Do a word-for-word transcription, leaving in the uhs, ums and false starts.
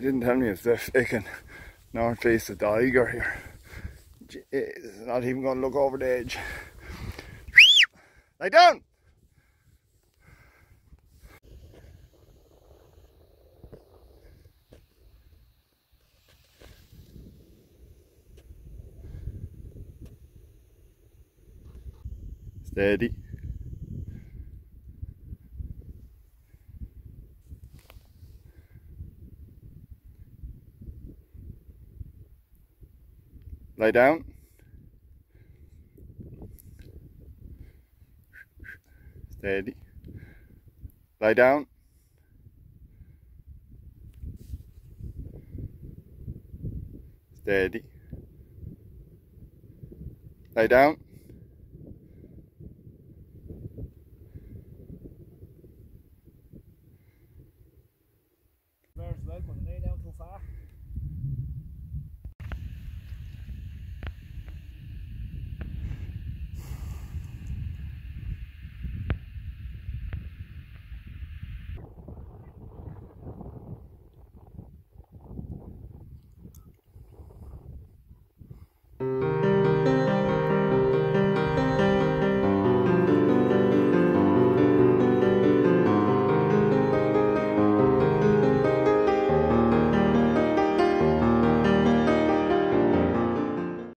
They didn't tell me it's the fucking north face of Daiger here. It's not even going to look over the edge. Lay down! Steady. Lay down. Steady. Lay down. Steady. Lay down.